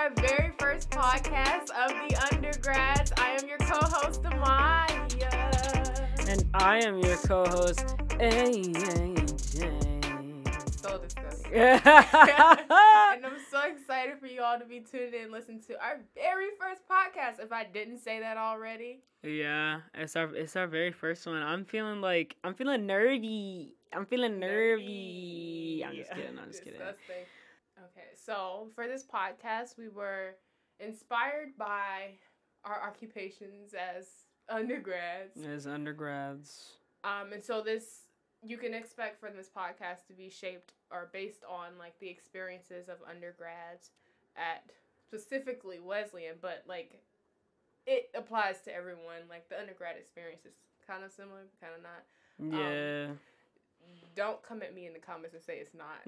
our very first podcast of The Undergrads. I am your co-host, Amaya. And I am your co-host, AJ. So disgusting. And I'm so excited for you all to be tuned in and listen to our very first podcast, if I didn't say that already. Yeah, it's our very first one. I'm feeling nervy. I'm feeling nervy. I'm just kidding. Disgusting. Okay, so for this podcast, we were inspired by our occupations as undergrads. And so this, you can expect for this podcast to be shaped or based on, like, the experiences of undergrads at specifically Wesleyan, but, like, it applies to everyone. Like, the undergrad experience is kind of similar, kind of not. Yeah. Don't come at me in the comments and say it's not.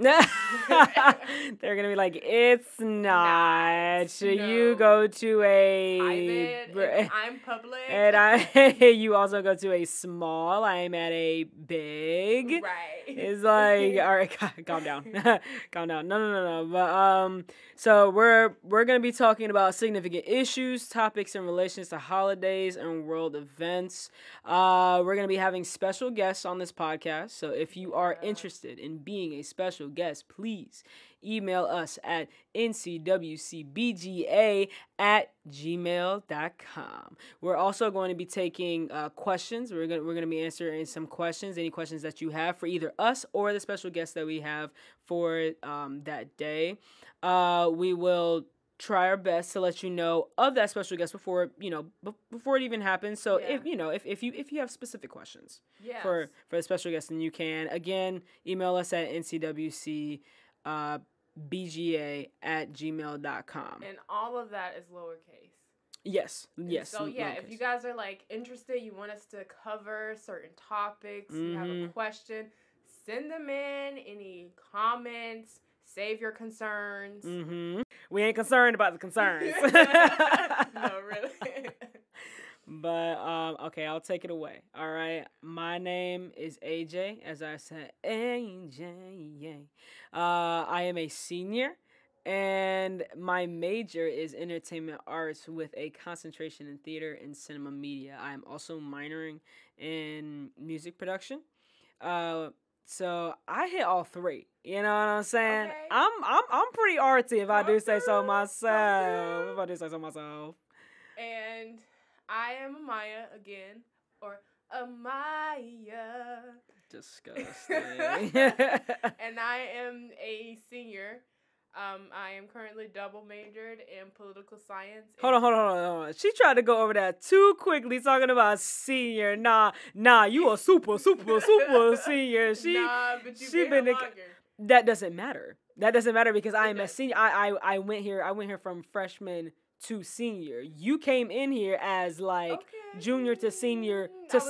They're going to be like, it's not. Should you go to a... I'm public. And you also go to a small. I'm at a big. Right. It's like, all right, calm down. Calm down. No. But, so we're going to be talking about significant issues, topics in relations to holidays and world events. We're going to be having special guests on this podcast. So if you are interested in being a special guest, please email us at ncwcbga@gmail.com. We're also going to be taking questions. We're going to be answering some questions, any questions that you have for either us or the special guest that we have for that day. We will try our best to let you know of that special guest before it even happens. So if you have specific questions for the special guest, then you can again email us at ncwcbga@gmail.com. And all of that is lowercase. Yes. And so yeah, lowercase. If you guys are like interested, you want us to cover certain topics, you have a question, send them in. Any comments? Save your concerns. Mm-hmm. We ain't concerned about the concerns. No, really. But, okay, I'll take it away. All right. My name is AJ, as I said, AJ. I am a senior, and my major is entertainment arts with a concentration in theater and cinema media. I am also minoring in music production. So I hit all three. You know what I'm saying? Okay. I'm pretty artsy if I do say so myself. And I am Amaya again, or Amaya. Disgusting. And I am a senior. I am currently double majored in political science. Hold on. She tried to go over that too quickly, talking about senior. Nah, you a super senior. That doesn't matter. Because I am a senior. I went here from freshman to senior. You came in here as like junior to senior to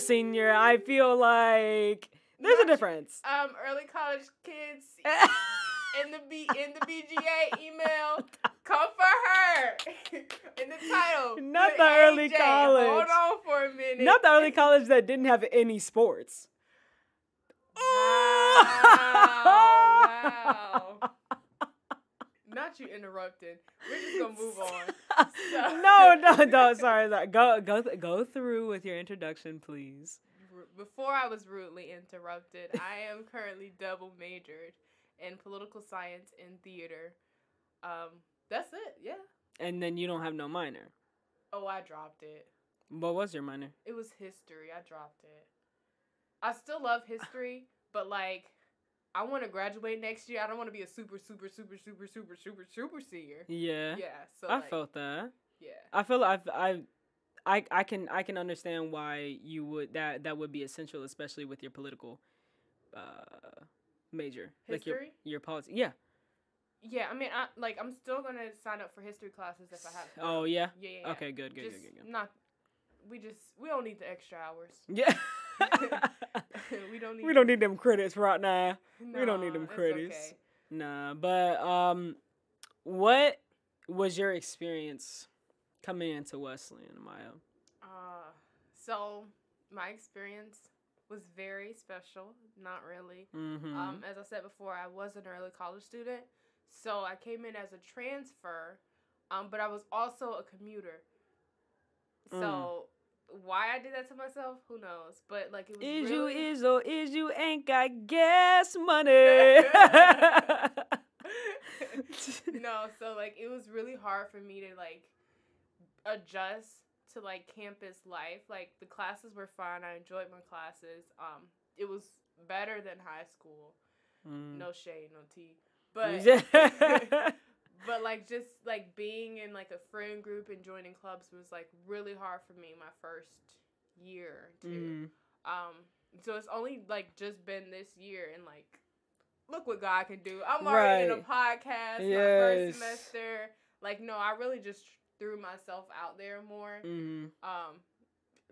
senior. I feel like there's a difference. Early college kids in the BGA email. Come for her in the title. Not the early college. Hold on for a minute. Not the early college that didn't have any sports. Wow. Not you interrupted. We're just gonna move on. So. No. Sorry. Go through with your introduction, please. Before I was rudely interrupted, I am currently double majored in political science and theater. That's it, yeah. And then you don't have no minor. Oh, I dropped it. What was your minor? It was history. I dropped it. I still love history, but, like, I want to graduate next year. I don't want to be a super senior. Yeah. Yeah. So I felt that. Yeah. I feel like I can understand why you would that would be essential, especially with your political major. History? Like your policy. Yeah. Yeah, I mean I'm still going to sign up for history classes if I have to. Oh yeah? Yeah. Okay, good. We don't need the extra hours. Yeah. We don't need them credits right now. No, we don't need them credits. Okay. Nah, but what was your experience coming into Wesleyan, Amaya? So my experience was very special. Not really. Mm-hmm. As I said before, I was an early college student, So I came in as a transfer, but I was also a commuter. So why I did that to myself, who knows? But like, it was you ain't got gas money. No, so like, it was really hard for me to like adjust to like campus life. Like, the classes were fine. I enjoyed my classes. It was better than high school. No shade, no tea. But but like, just like being in like a friend group and joining clubs was like really hard for me my first year too. So it's only like just been this year, and like, look what God can do. I'm already in a podcast my first semester. Like, no, I really just threw myself out there more.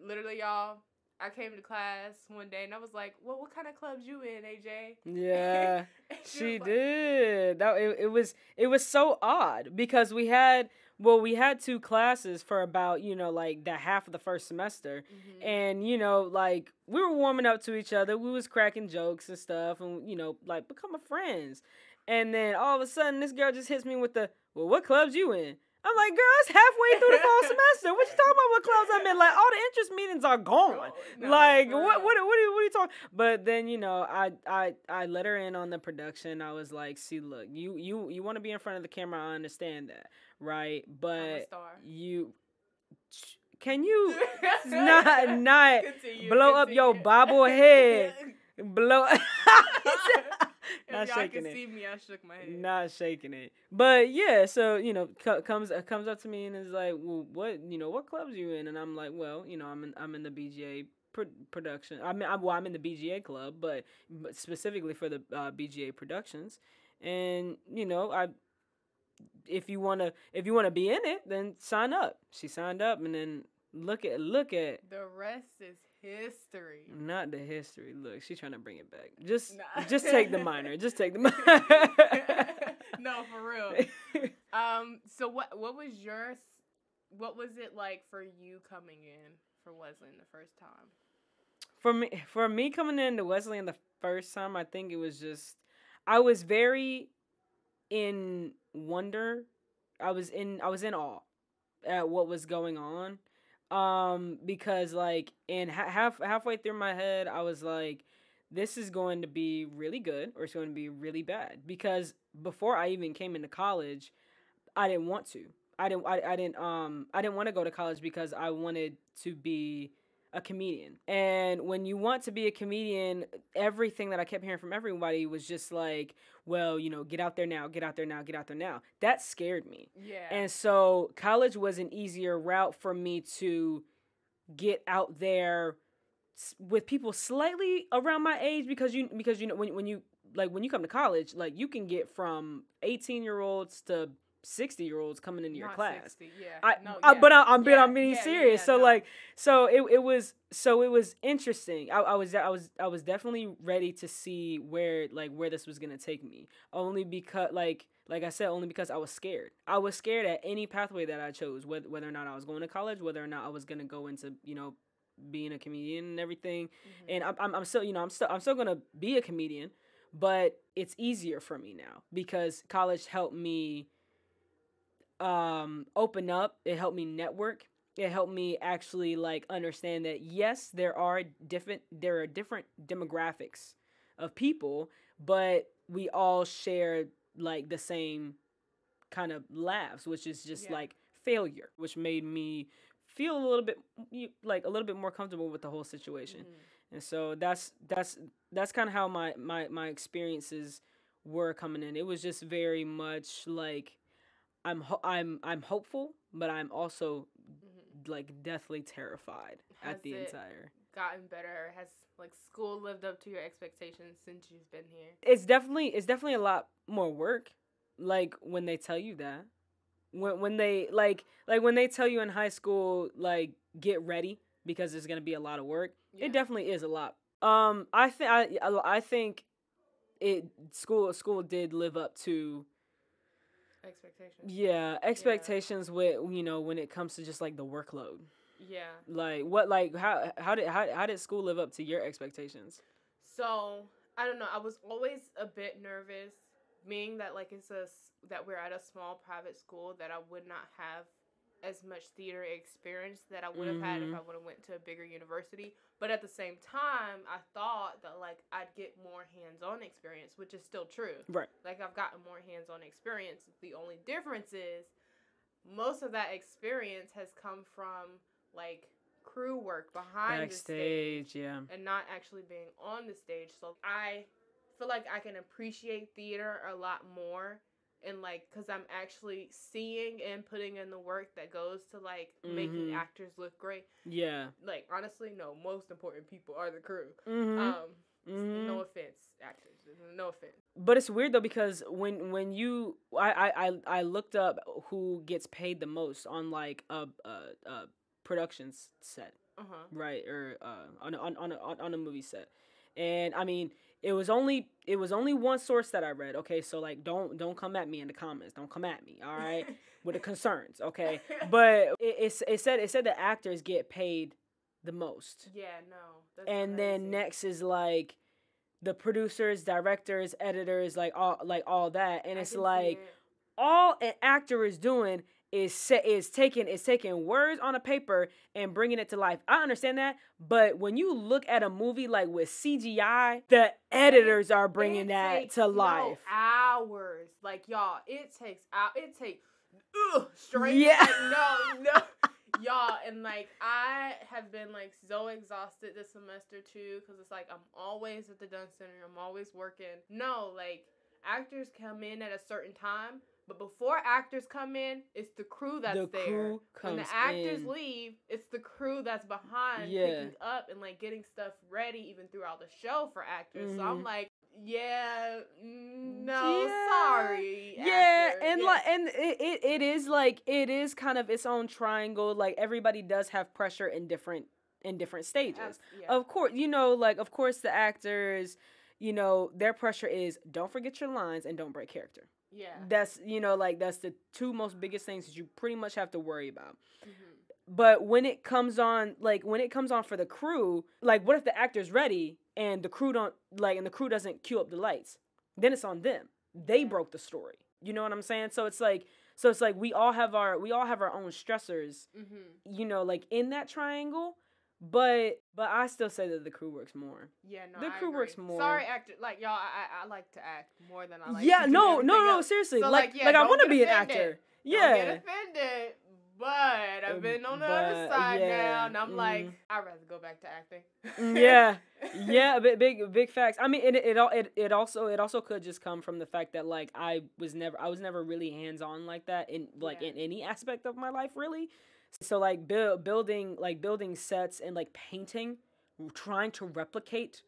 Literally, y'all, I came to class one day and I was like, well, what kind of clubs you in, AJ? Yeah. She did. That it was so odd because we had two classes for about, you know, like the half of the first semester. And, you know, like, we were warming up to each other. We was cracking jokes and stuff and, you know, like, becoming friends. And then all of a sudden this girl just hits me with the, well, what clubs you in? I'm like, girl, it's halfway through the fall semester. What you talking about? What clubs I'm in? Like, all the interest meetings are gone. No, like, what are you talking? But then, you know, I let her in on the production. I was like, see, look, you want to be in front of the camera. I understand that, right? But I'm a star. Can you not continue, blow up your bobblehead? Blow. Not shaking it. See me, I shook my head. Not shaking it. But yeah, so, you know, comes up to me and is like, well, what, you know, what clubs are you in? And I'm like, well, you know, I'm in the BGA production. I mean, I'm in the BGA club, but specifically for the BGA Productions. And, you know, if you wanna be in it, then sign up. She signed up, and then look at the rest is history. Not the history. Look, she's trying to bring it back. Just take the minor. Just take the minor. No, for real. So what was it like for you coming in for Wesleyan the first time? For me coming into Wesleyan the first time, I think it was just, I was very in wonder. I was in awe at what was going on. Because like, in halfway through my head, I was like, this is going to be really good or it's going to be really bad. Because before I even came into college, I didn't want to. I didn't want to go to college because I wanted to be a comedian. And when you want to be a comedian, everything that I kept hearing from everybody was just like, well, you know, get out there now, get out there now, get out there now. That scared me. Yeah. And so college was an easier route for me to get out there with people slightly around my age, because you know when you come to college, like, you can get from 18-year-olds to 60-year-olds coming into your class. 60, yeah. I'm being serious. So it was interesting. I was definitely ready to see where this was gonna take me. Only because like I said, only because I was scared. I was scared at any pathway that I chose, whether or not I was going to college, whether or not I was gonna go into, you know, being a comedian and everything. And I'm still gonna be a comedian, but it's easier for me now because college helped me open up. It helped me network. It helped me actually like understand that, yes, there are different demographics of people, but we all share like the same kind of laughs, which is just like failure, which made me feel a little bit more comfortable with the whole situation. And so that's kind of how my experiences were coming in. It was just very much like, I'm hopeful, but I'm also like deathly terrified at the entire. Gotten better? Has like school lived up to your expectations since you've been here? It's definitely a lot more work. Like, when they tell you that, when they tell you in high school, like, get ready because there's gonna be a lot of work. Yeah. It definitely is a lot. I think school did live up to expectations. Yeah, expectations with, you know, when it comes to just like the workload. Yeah. Like, what, like, how did school live up to your expectations? So, I don't know, I was always a bit nervous Meaning that, like, that we're at a small private school, that I would not have as much theater experience that I would have had if I would have went to a bigger university. But at the same time, I thought that, like, I'd get more hands-on experience, which is still true. Right. Like, I've gotten more hands-on experience. The only difference is most of that experience has come from, like, crew work behind the stage, yeah, and not actually being on the stage. So I feel like I can appreciate theater a lot more, and, like, because I'm actually seeing and putting in the work that goes to, like, making actors look great. Yeah. Like, honestly, no, most important people are the crew. No offense, actors. No offense. But it's weird, though, because when you... I looked up who gets paid the most on, like, a production set. Right? Or on a movie set. And I mean, it was only one source that I read. Okay, so, like, don't come at me in the comments. Don't come at me, all right, with the concerns. Okay, but it said the actors get paid the most. Yeah, no. That's and then crazy. Next is, like, the producers, directors, editors, like all that, and it's like all an actor is doing is taking words on a paper and bringing it to life. I understand that, but when you look at a movie, like, with CGI, the editors are bringing that to life. Hours, like, y'all, y'all, and, like, I have been, like, so exhausted this semester too, because it's like I'm always at the Dunn Center, I'm always working. No, like, actors come in at a certain time. But before actors come in, it's the crew that's there. The crew comes in. When the actors leave, it's the crew that's behind picking up and, like, getting stuff ready even throughout the show for actors. So I'm like, sorry. Yeah, actor. And like, and it is kind of its own triangle. Like, everybody does have pressure in different stages. Of course, you know, like, of course the actors, you know, their pressure is don't forget your lines and don't break character. Yeah. That's, you know, like, that's the two most biggest things that you pretty much have to worry about. But when it comes on for the crew, like, what if the actor's ready and the crew doesn't cue up the lights? Then it's on them. They broke the story. You know what I'm saying? So it's like we all have our own stressors, you know, like, in that triangle. But I still say that the crew works more. Yeah, no, the crew works more. Sorry, actor. Like, y'all, I like to act more than I like. Yeah, to no, seriously. So, like I want to be an actor. Yeah, don't get offended. But I've been on the other side now, and I'm like, I'd rather go back to acting. yeah, big facts. I mean, it also could just come from the fact that, like, I was never really hands on like that in, like, in any aspect of my life, really. So, like, building sets and, like, painting, trying to replicate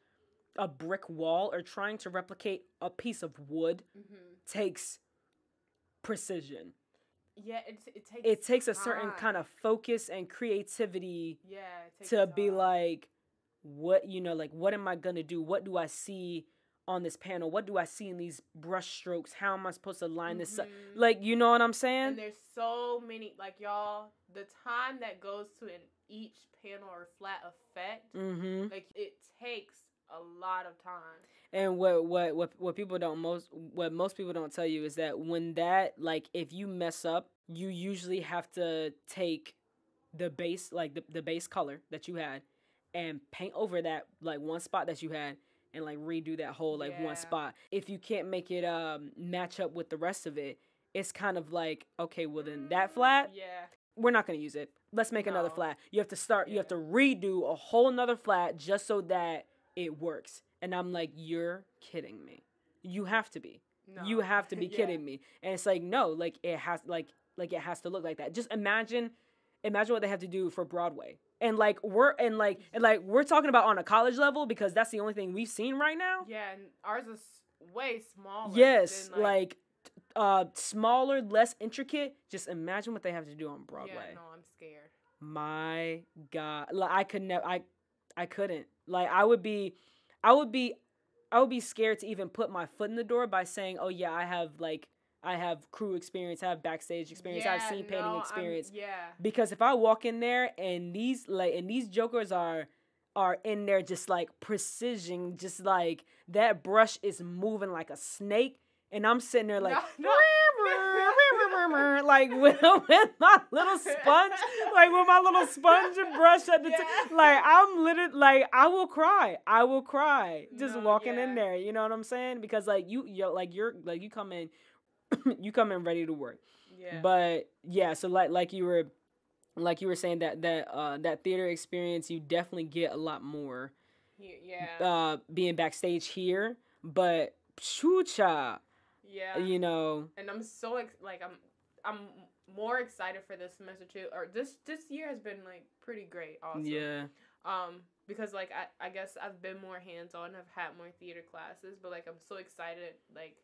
a brick wall or trying to replicate a piece of wood takes precision. Yeah, it takes a certain kind of focus and creativity. Yeah, it takes to be like, what, you know, like, what am I gonna do? What do I see on this panel? What do I see in these brush strokes? How am I supposed to line this up? Like, you know what I'm saying? And there's so many, like, y'all, the time that goes to in each panel or flat effect, like, it takes a lot of time. And what most people don't tell you is that when that, like, if you mess up, you usually have to take the base, like, the base color that you had and paint over that, like, one spot that you had, and, like, redo that whole, like, one spot. If you can't make it match up with the rest of it, it's kind of like, okay, well, then that flat, we're not going to use it. Let's make another flat. You have to start, you have to redo a whole another flat just so that it works. And I'm like, you're kidding me. You have to be. No. You have to be kidding me. And it's like, no, like, it has to look like that. Just imagine what they have to do for Broadway. And, like, we're talking about on a college level, because that's the only thing we've seen right now. Yeah, and ours is way smaller. Yes, than, like smaller, less intricate. Just imagine what they have to do on Broadway. Yeah, no, I'm scared. My God, like, I couldn't. Like, I would be scared to even put my foot in the door by saying, oh yeah, I have crew experience, I have backstage experience, I have scene painting experience. Because if I walk in there and these jokers are in there just like precision, just like that brush is moving like a snake, And I'm sitting there like, like with my little sponge, like with my little sponge and brush at the top. Like I'm literally like, I will cry just walking in there. You know what I'm saying? Because like you come in, you come in ready to work. Yeah. But yeah, so like you were saying that theater experience, you definitely get a lot more. Yeah. Being backstage here, but pshoo-cha. Yeah. You know. And I'm so I'm more excited for this semester too. Or this year has been like pretty great also. Yeah. Because like I guess I've been more hands-on, I've had more theater classes, but like I'm so excited like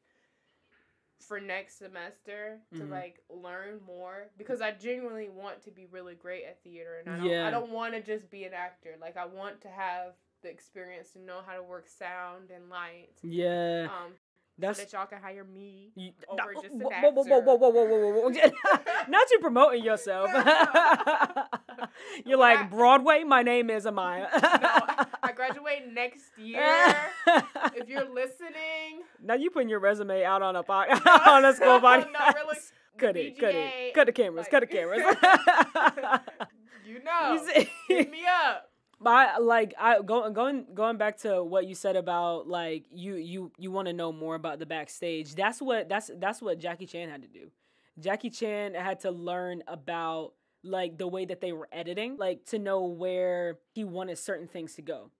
for next semester to like learn more, because I genuinely want to be really great at theater, and I don't want to just be an actor. Like I want to have the experience to know how to work sound and light. Yeah. That's, so that y'all can hire me over just an actor. Whoa. Not you promoting yourself. You're like, Broadway, my name is Amaya. No, I graduate next year. If you're listening. Now you putting your resume out on a podcast. On a school podcast. Not really. BGA, cut the cameras. Like, cut the cameras. You know. Hit me up. But going back to what you said about like you want to know more about the backstage. That's what Jackie Chan had to do. Jackie Chan had to learn about like the way that they were editing, like to know where he wanted certain things to go,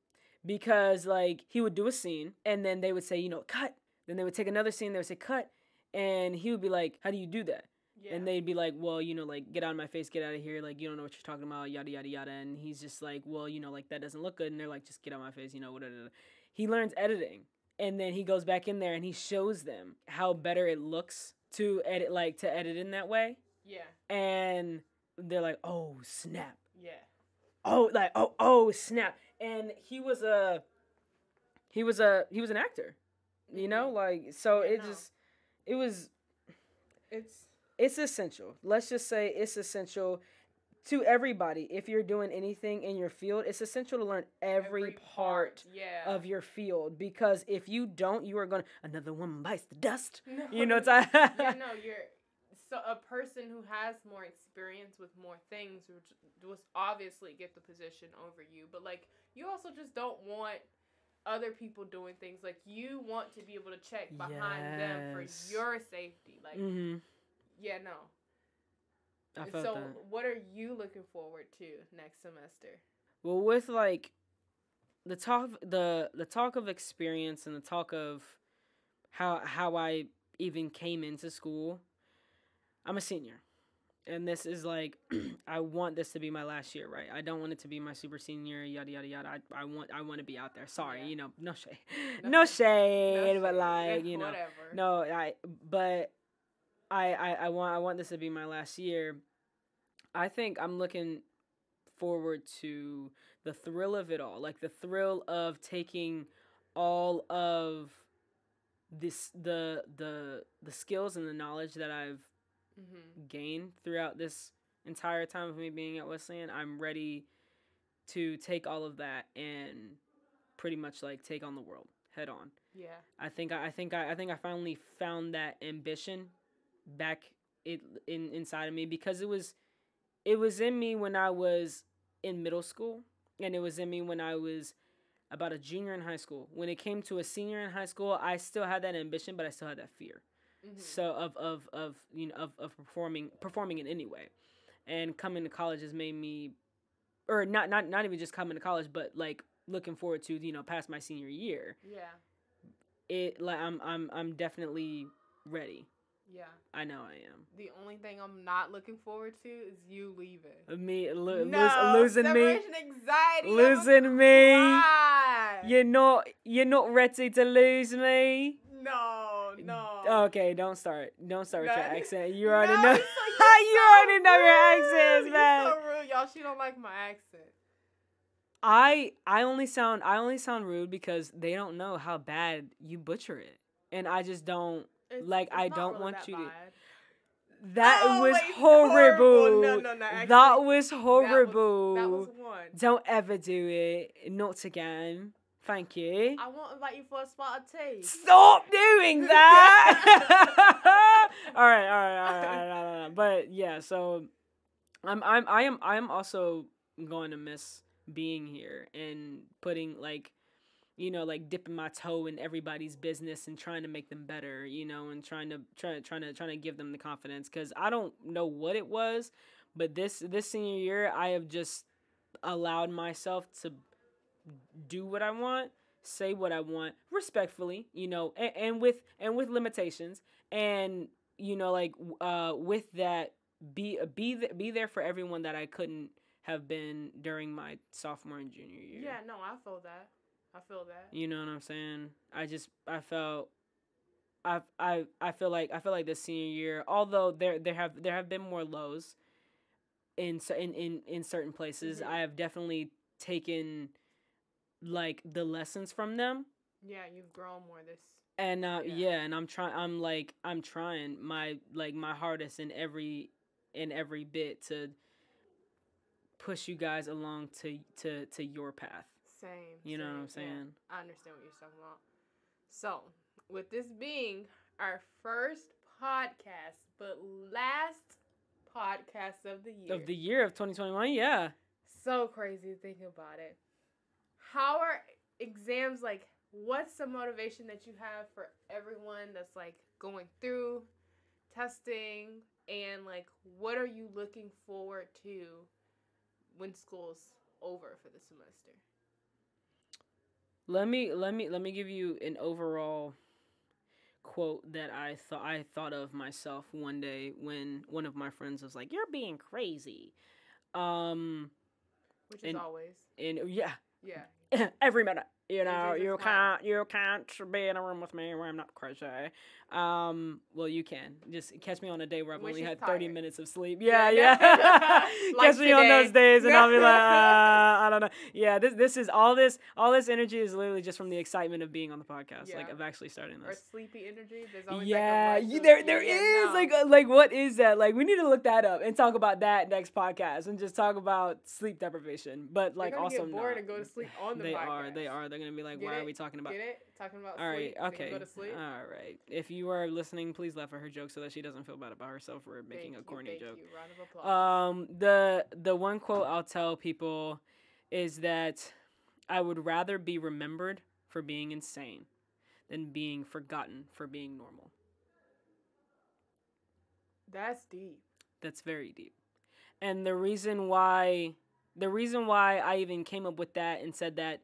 because like he would do a scene and then they would say, you know, cut. Then they would take another scene. They would say cut, and he would be like, how do you do that? Yeah. And they'd be like, well, you know, like, get out of my face, get out of here. Like, you don't know what you're talking about, yada, yada, yada. And he's just like, well, you know, like, that doesn't look good. And they're like, just get out of my face, you know, whatever. He learns editing. And then he goes back in there and he shows them how better it looks to edit in that way. Yeah. And they're like, oh, snap. Yeah. Oh, like, oh, snap. And he was an actor, you know? Like, so it's essential. Let's just say it's essential to everybody. If you're doing anything in your field, it's essential to learn every part of your field, because if you don't, you are going to, another woman bites the dust. No. You know what I'm saying? Yeah, no, you're so a person who has more experience with more things, which will obviously get the position over you, but like you also just don't want other people doing things. Like you want to be able to check behind them for your safety. Like yeah, no. I felt so that. What are you looking forward to next semester? Well, with like the talk of experience and the talk of how I even came into school, I'm a senior. And this is like I want this to be my last year, right? I don't want it to be my super senior, yada yada yada. I want to be out there. Sorry, you know, no shade. No shade, but like, you know. Whatever. I want this to be my last year. I think I'm looking forward to the thrill of it all, like the thrill of taking all of this the skills and the knowledge that I've gained throughout this entire time of me being at Wesleyan. I'm ready to take all of that and pretty much like take on the world head on. Yeah, I think I finally found that ambition back inside of me, because it was in me when I was in middle school, and it was in me when I was about a junior in high school. When it came to a senior in high school, I still had that ambition, but I still had that fear. So of performing in any way. And coming to college has made me, or not even just coming to college, but like looking forward to, you know, past my senior year. Yeah. It like I'm definitely ready. Yeah. I know I am. The only thing I'm not looking forward to is you leaving. Me losing me. Anxiety. Losing me. Why? You're not ready to lose me. No. Okay, don't start with your accent. You already know. You already know your accents, man. You're so rude, y'all. She don't like my accent. I only sound rude because they don't know how bad you butcher it, and I just don't. That was horrible. No, actually, that was horrible. That was one. Don't ever do it. Not again. Thank you. I want to invite you for a spot of tea. Stop doing that. All right. But yeah, so I am also going to miss being here and putting, like, you know, like dipping my toe in everybody's business and trying to make them better, you know, and trying to give them the confidence, because I don't know what it was, but this senior year I have just allowed myself to do what I want, say what I want, respectfully, you know, and with limitations, and, you know, like, with that, be there for everyone that I couldn't have been during my sophomore and junior year. Yeah, no, I feel that. You know what I'm saying? I feel like this senior year, although there have been more lows in certain places, mm-hmm. I have definitely taken, like, the lessons from them. Yeah, you've grown more this. And and I'm trying my hardest in every bit to push you guys along to your path. Same. You know what I'm saying? Yeah, I understand what you're talking about. So, with this being our first podcast, but last podcast of the year. Of the year of 2021, yeah. So crazy thinking about it. How are exams, like, what's the motivation that you have for everyone that's, like, going through testing, and, like, what are you looking forward to when school's over for the semester? Let me give you an overall quote that I thought of myself one day when one of my friends was like, "You're being crazy," which is always every minute. You know, you can't be in a room with me where I'm not crazy. Well, you can. Just catch me on a day where I've only had 30 minutes of sleep. Yeah. Like catch me on those days, and I'll be like, I don't know. Yeah, this is all this energy is literally just from the excitement of being on the podcast, like, of actually starting this. Or sleepy energy. There's always there is. Like what is that? Like, we need to look that up and talk about that next podcast and just talk about sleep deprivation. But, like, also get bored and go to sleep on the podcast. They are. They're going to be like, why are we talking about... Get it? Talking about all sleep. All right, okay. Go to sleep. All right. If you are listening, please laugh at her joke so that she doesn't feel bad about herself for making a corny joke. Thank you. Round of applause. The one quote I'll tell people is that I would rather be remembered for being insane than being forgotten for being normal. That's deep. That's very deep. And the reason why I even came up with that and said that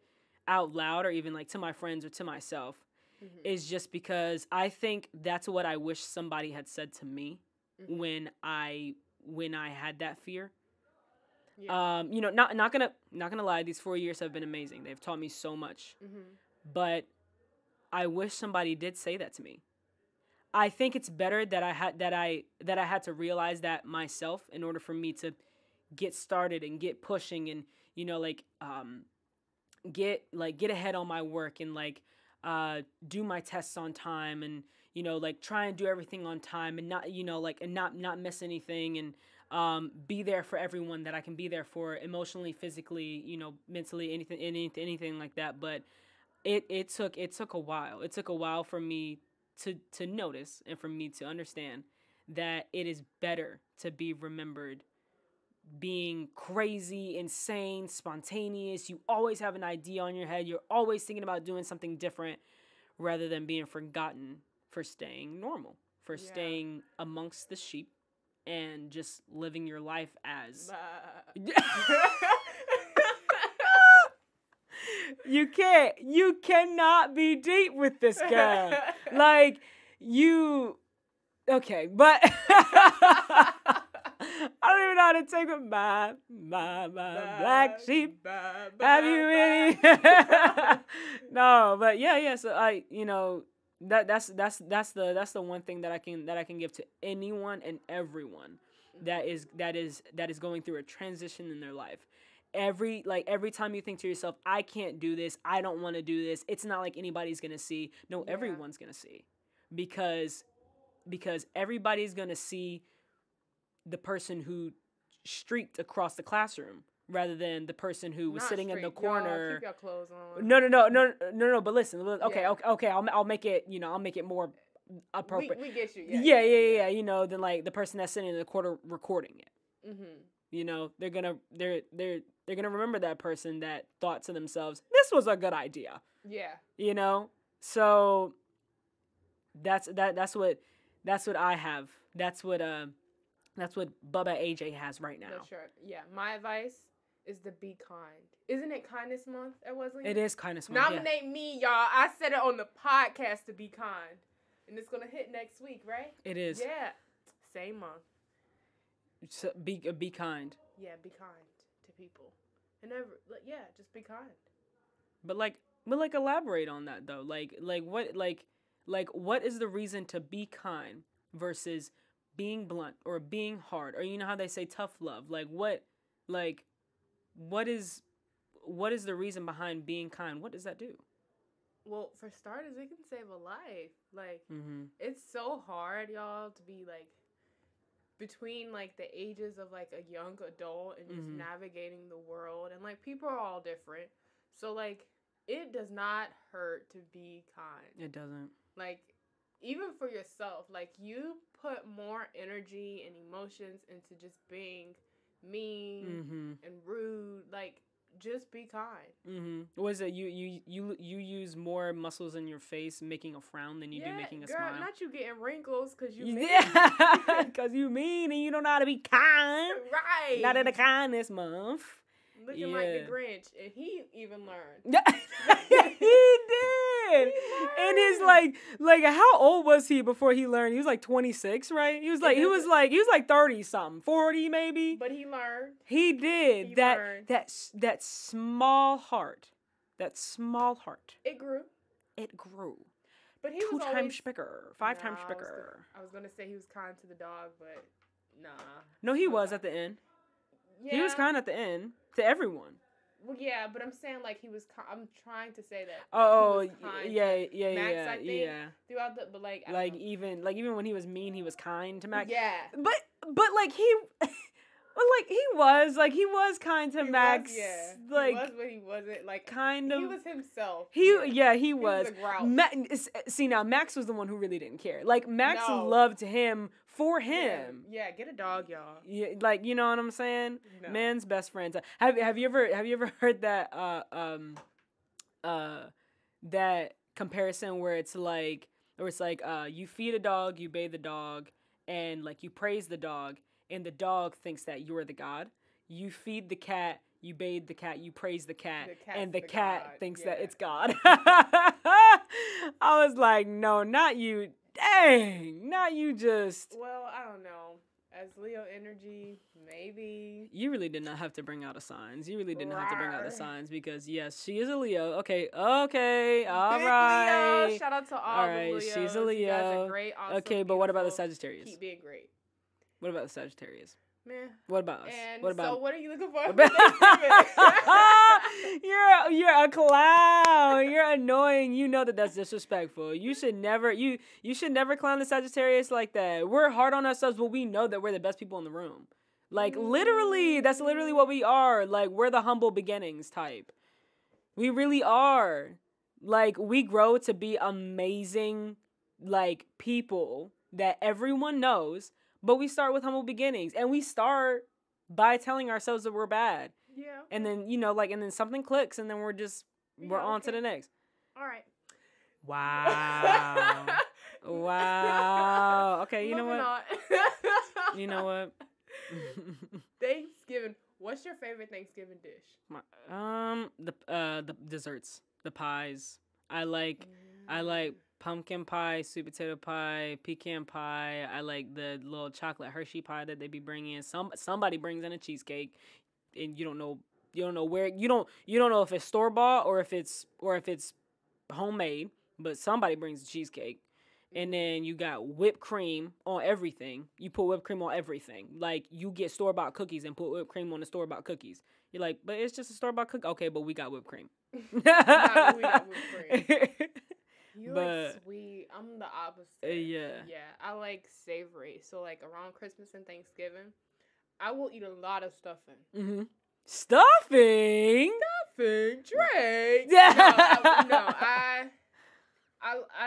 out loud, or even, like, to my friends or to myself, mm-hmm. is just because I think that's what I wish somebody had said to me, mm-hmm. when I had that fear. Yeah. You know, not gonna lie, these 4 years have been amazing. They've taught me so much, mm-hmm. but I wish somebody did say that to me. I think it's better that I had to realize that myself in order for me to get started and get pushing, and, you know, like, get ahead on my work, and, like, do my tests on time, and, you know, like, try and do everything on time, and not, you know, like, and not miss anything, and be there for everyone that I can be there for, emotionally, physically, you know, mentally, anything like that. But it took a while. It took a while for me to notice and for me to understand that it is better to be remembered being crazy, insane, spontaneous. You always have an idea on your head. You're always thinking about doing something different, rather than being forgotten for staying normal, for staying amongst the sheep and just living your life as... You cannot be deep with this girl. Like, you... Okay, but... I don't even know how to take it. My black sheep. Have you any? No, but yeah. So I, you know, that's the one thing that I can give to anyone and everyone that is going through a transition in their life. Every time you think to yourself, I can't do this, I don't want to do this, it's not like anybody's gonna see. No, everyone's gonna see, because everybody's gonna see the person who streaked across the classroom rather than the person who was sitting in the corner. Keep your clothes on. No. But listen, okay, yeah. okay. I'll make it. You know, I'll make it more appropriate. We get you. Yeah. You know, than like the person that's sitting in the corner recording it. Mm-hmm. You know, they're gonna remember that person that thought to themselves, "This was a good idea." Yeah. You know, so that's what I have. That's what Bubba AJ has right now. That's right. Yeah. My advice is to be kind. Isn't it Kindness Month at Wesleyan? It is Kindness Month. Nominate me, y'all. I said it on the podcast to be kind, and it's gonna hit next week, right? It is. Yeah. Same month. So be kind. Yeah, be kind to people, and just be kind. But like elaborate on that though. Like what is the reason to be kind versus being blunt or being hard, or you know how they say tough love? What is the reason behind being kind? What does that do? Well, for starters, it can save a life. Like it's so hard, y'all, to be like between like the ages of like a young adult and just navigating the world, and like people are all different, so like it does not hurt to be kind. It doesn't. Like even for yourself, like you put more energy and emotions into just being mean and rude. Like just be kind. What is it? You use more muscles in your face making a frown than you do making a smile. Yeah, not you getting wrinkles because you mean. Yeah, because you mean and you don't know how to be kind. Right. Not at a kindness month. Looking like the Grinch, and he even learned. He did. And it's like how old was he before he learned? He was like 26, right? He was like 30 something, 40 maybe. But he learned. He did. That small heart. That small heart. It grew. It grew. But he was 2 times bigger, 5 times bigger. I was gonna say he was kind to the dog, but nah. No, he was at the end. Yeah. He was kind at the end to everyone. Well, yeah, but I'm saying like he was. I'm trying to say that. Oh, yeah, Max, I think, throughout the, but like, even when he was mean, he was kind to Max. Yeah. But like he, he was kind to Max. Yeah. Like he was, but he wasn't like kind of. He was himself. He was. He was a See now, Max was the one who really didn't care. Like Max loved him. For him, yeah, get a dog, y'all. Yeah, like you know what I'm saying. No. Man's best friends. Have you ever heard that that comparison where it's like you feed a dog, you bathe the dog, and like you praise the dog, and the dog thinks that you're the god. You feed the cat, you bathe the cat, you praise the cat, and the cat thinks that it's God. I was like, no, not you. Dang, not you just... Well, I don't know. As Leo energy, maybe... You really did not have to bring out the signs. You really didn't have to bring out the signs because, yes, she is a Leo. Okay, all right. Leo. Shout out to all the Leos. She's a Leo. You guys are great, awesome, okay, but what about the Sagittarius? Keep being great. What about the Sagittarius? Meh. What about us? And what about so what are you looking for? You're a clown. You're annoying. You know that's disrespectful. You should never clown the Sagittarius like that. We're hard on ourselves, but we know that we're the best people in the room. Like literally, that's literally what we are. Like we're the humble beginnings type. We really are. Like we grow to be amazing like people that everyone knows. But we start with humble beginnings, and we start by telling ourselves that we're bad. Yeah. And then, you know, like, and then something clicks, and then we're on to the next. All right. Wow. Wow. Okay, you know what? You know what? Thanksgiving. What's your favorite Thanksgiving dish? The desserts, the pies. I like pumpkin pie, sweet potato pie, pecan pie. I like the little chocolate Hershey pie that they be bringing. Somebody brings in a cheesecake, and you don't know where you don't know if it's store bought or if it's homemade. But somebody brings the cheesecake, and then you got whipped cream on everything. You put whipped cream on everything. Like you get store bought cookies and put whipped cream on the store bought cookies. You're like, but it's just a store bought cookie. Okay, but we got whipped cream. Nah, we got whipped cream. You like sweet. I'm the opposite. Yeah. I like savory. So like around Christmas and Thanksgiving, I will eat a lot of stuffing. Stuffing Drake. Yeah. No, I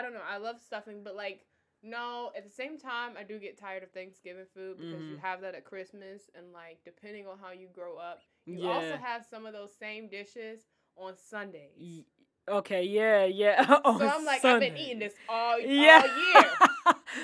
don't know. I love stuffing, but like, no, at the same time, I do get tired of Thanksgiving food because you have that at Christmas, and like, depending on how you grow up, you also have some of those same dishes on Sundays. So I'm like, Sunday. I've been eating this all year.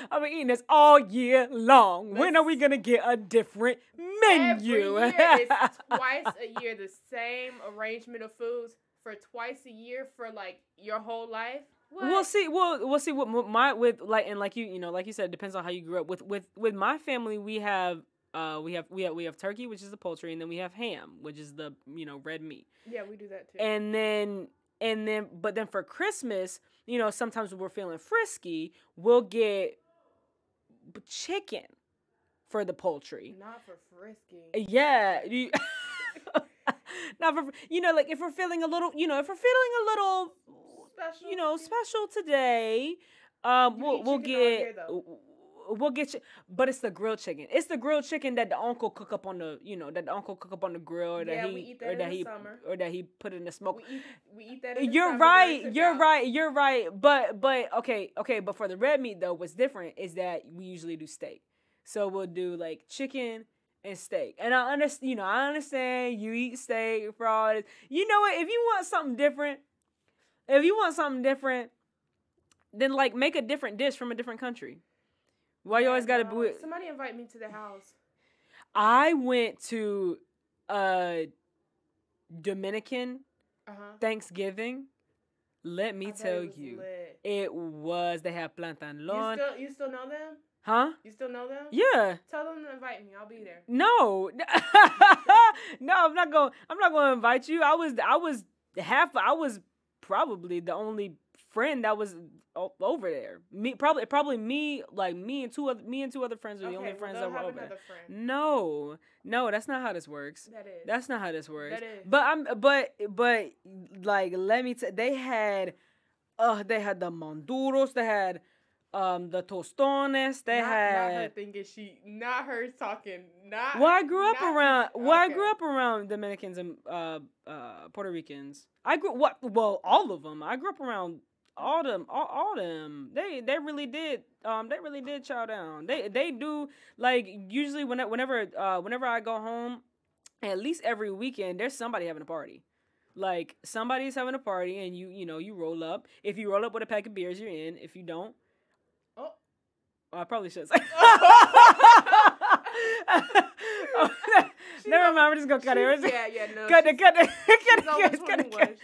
I've been eating this all year long. When are we going to get a different menu? Every year, it's twice a year, the same arrangement of foods for twice a year for like your whole life. What? We'll see. We'll see what my like you said, it depends on how you grew up. With my family, we have turkey, which is the poultry, and then we have ham, which is the red meat. Yeah, we do that too. But then for Christmas, sometimes when we're feeling frisky, we'll get chicken for the poultry. Not for frisky. Yeah. Not for, like if we're feeling a little, if we're feeling a little special, special today, we'll get but it's the grilled chicken. It's the grilled chicken that the uncle cook up on the, grill, or that we eat that in the summer, or that he put in the smoke. We eat that in the summer. You're right. But for the red meat though, what's different is that we usually do steak. So we'll do like chicken and steak. And I understand you eat steak for all this. You know what? If you want something different, then like make a different dish from a different country. Why you always gotta do it? Somebody invite me to the house. I went to a Dominican Thanksgiving. Let me tell you, it was. They have plantanlon. You still know them? Huh? You still know them? Yeah. Tell them to invite me. I'll be there. No, no, I'm not gonna invite you. I was probably the only friend that was over there. Me and two other friends were the only friends that were over there. No, that's not how this works. That is. But like, let me tell. They had the manduros. They had the tostones. I grew up around Dominicans and Puerto Ricans. All of them. I grew up around all them. They really did chow down. They do, like, usually whenever I go home, at least every weekend there's somebody having a party. Like, somebody's having a party, and you roll up. If you roll up with a pack of beers, you're in. If you don't, I probably should say. Never mind. We're just gonna cut it. No. Cut it. She's over 21.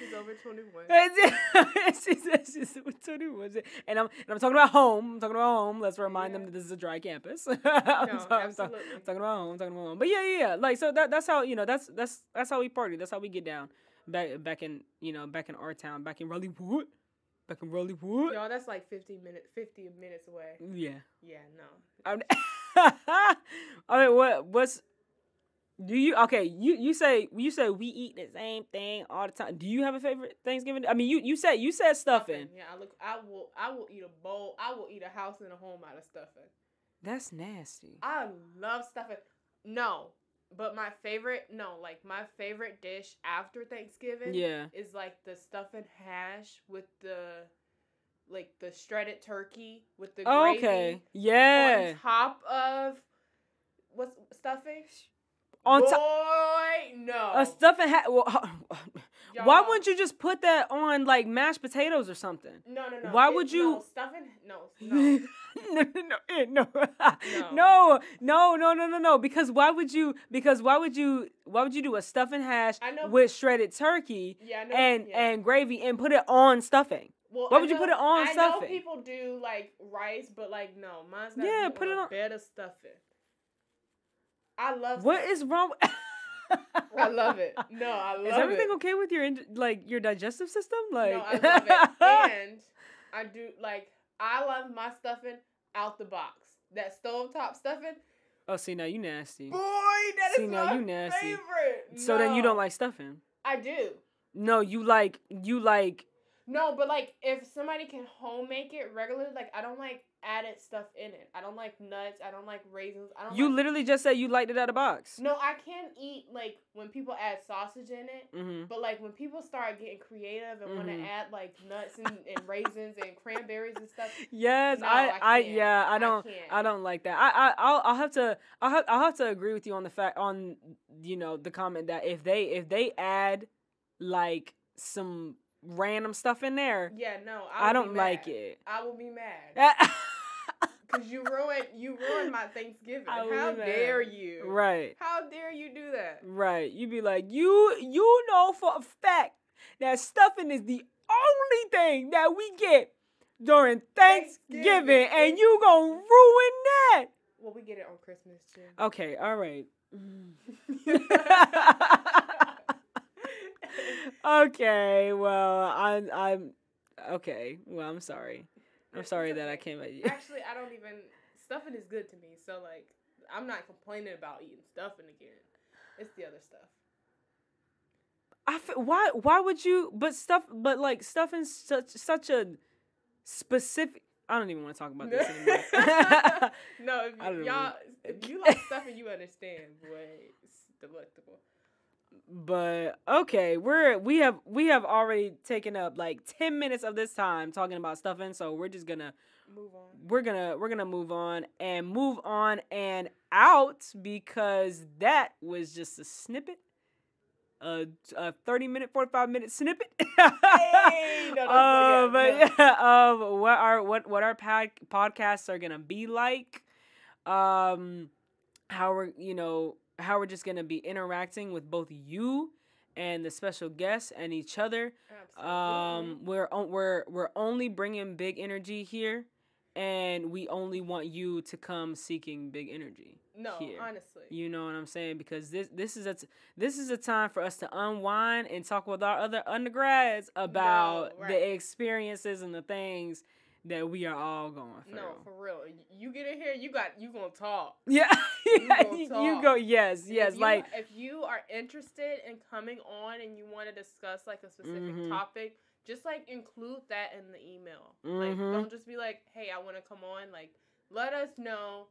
She's over 21. And I'm talking about home. Let's remind them that this is a dry campus. I'm talking about home. But yeah. Like, so that's how that's how we party. That's how we get down. Back in our town. Back in Raleighwood. No, that's like 50 minutes away. Yeah. Yeah, no. I mean, you say we eat the same thing all the time. Do you have a favorite Thanksgiving? I mean, you said stuffing. Yeah, I will eat a bowl. I will eat a house and a home out of stuffing. That's nasty. I love stuffing. No. But my favorite dish after Thanksgiving is like the stuffing hash with the shredded turkey with the gravy on top of what's stuffing? No. A stuffing hash. Well, why wouldn't you just put that on like mashed potatoes or something? No. Why would you? No, stuffing? No. No. Because why would you do a stuffing hash with shredded turkey and gravy and put it on stuffing? Well, why would you put it on stuffing? I know people do like rice, but like no, mine's not. Yeah, put it on better stuffing. I love. What is wrong? I love it. No, I love it. Is everything okay with your your digestive system? Like, no, I love it, and I do like. I love my stuffing out the box. That stovetop stuffing. Oh, see, now you nasty. Boy, that is my favorite. So then you don't like stuffing. I do. No, you like. No, but like if somebody can homemake it regularly, like I don't like added stuff in it. I don't like nuts. I don't like raisins. I don't. You literally just said you liked it out of box. No, I can eat, like, when people add sausage in it. Mm-hmm. But, like, when people start getting creative and mm-hmm. want to add, like, nuts and raisins and cranberries and stuff. Yes, no, I don't like that. I'll have to agree with you on the fact, on, you know, the comment that if they add, like, some random stuff in there. Yeah, no, I don't like it. I will be mad. Because you ruined my Thanksgiving. How dare you? Right. How dare you do that? Right. You be like, you know for a fact that stuffing is the only thing that we get during Thanksgiving. And you gonna ruin that. Well, we get it on Christmas too. Okay, all right. Okay, well, I'm sorry. I'm sorry that I came at you. Actually, I don't even, stuffing is good to me, so, like, I'm not complaining about eating stuffing again. It's the other stuff. Why would you, but stuffing's such a specific, I don't even want to talk about this anymore. No, if you like stuffing, you understand, boy, it's delectable. But okay, we have already taken up like 10 minutes of this time talking about stuffing, so we're just gonna move on. We're gonna move on and out because that was just a snippet, a 45 minute snippet. Hey, no, what our podcasts are gonna be like, how we're just going to be interacting with both you and the special guests and each other. Absolutely. We're only bringing big energy here, and we only want you to come seeking big energy. No, here. Honestly. You know what I'm saying? Because this is a time for us to unwind and talk with our other undergrads about the experiences and the things that we are all going through. No, for real. You get in here, you gonna talk. Yeah. Yes. If you are interested in coming on and you want to discuss like a specific topic, just like include that in the email. Like, don't just be like, "Hey, I want to come on." Like, let us know,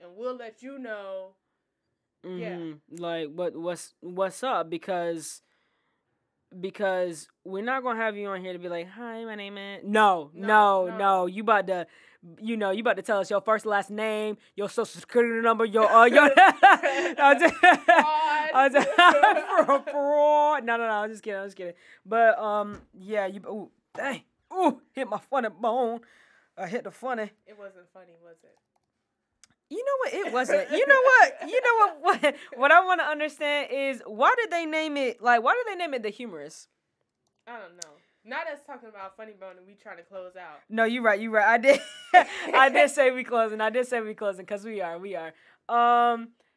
and we'll let you know. Yeah. Like, what's up? Because we're not gonna have you on here to be like, "Hi, my name is." No. You about to tell us your first and last name, your social security number, your fraud. No, I'm just kidding. But hit my funny bone. I hit the funny. It wasn't funny, was it? You know what? It wasn't. What I want to understand is why did they name it? Like, why did they name it The Humorous? I don't know. Not us talking about funny bone and we trying to close out. No, you're right. I did say we closing because we are.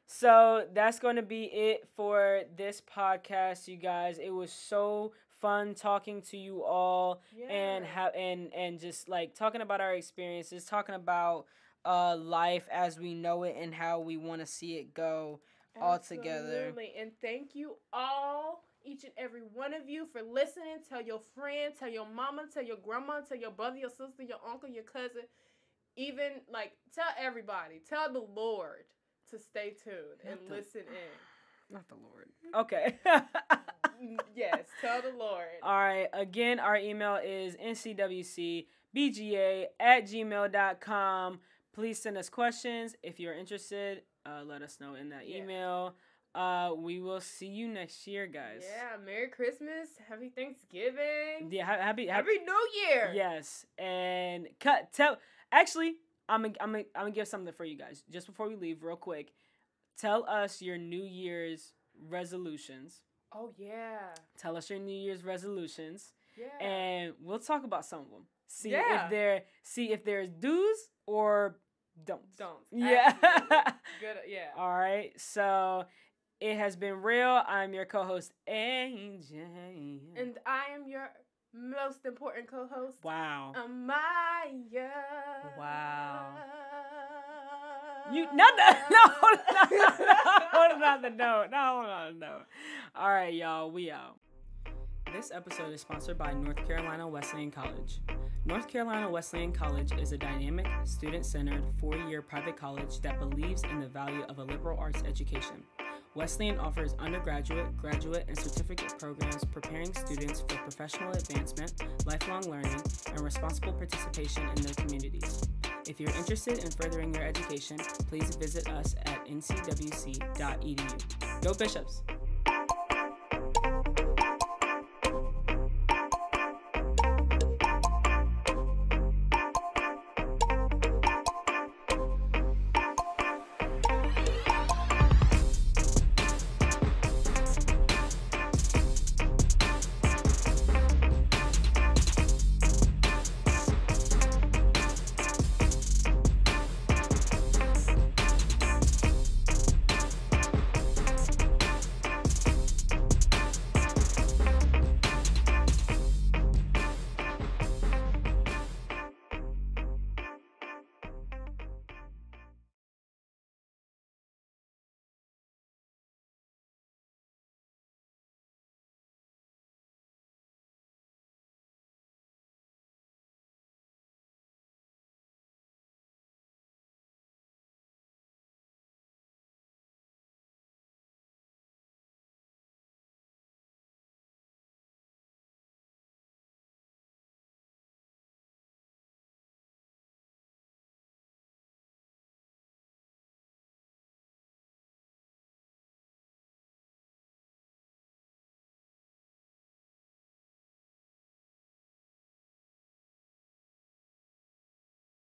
So that's going to be it for this podcast, you guys. It was so fun talking to you all and just like talking about our experiences, talking about life as we know it and how we want to see it go. Absolutely. All together. And thank you all, each and every one of you, for listening. Tell your friend, tell your mama, tell your grandma, tell your brother, your sister, your uncle, your cousin, even like tell everybody, tell the Lord to stay tuned and listen in. Not the Lord. Okay. Yes, tell the Lord. All right. Again, our email is ncwcbga@gmail.com. Please send us questions. If you're interested, let us know in that email. We will see you next year, guys. Yeah, Merry Christmas. Happy Thanksgiving. Yeah, Happy New Year. Yes. And actually, I'm gonna give something for you guys. Just before we leave, real quick, tell us your New Year's resolutions. Oh, yeah. Tell us your New Year's resolutions. Yeah. And we'll talk about some of them. See if there's do's or don'ts. Yeah. Good. Yeah. All right. So it has been real. I'm your co-host, AJ. And I am your most important co-host. Wow. Amaya. Wow. All right, y'all. We out. This episode is sponsored by North Carolina Wesleyan College. North Carolina Wesleyan College is a dynamic, student-centered, four-year private college that believes in the value of a liberal arts education. Wesleyan offers undergraduate, graduate, and certificate programs preparing students for professional advancement, lifelong learning, and responsible participation in their communities. If you're interested in furthering your education, please visit us at ncwc.edu. Go Bishops!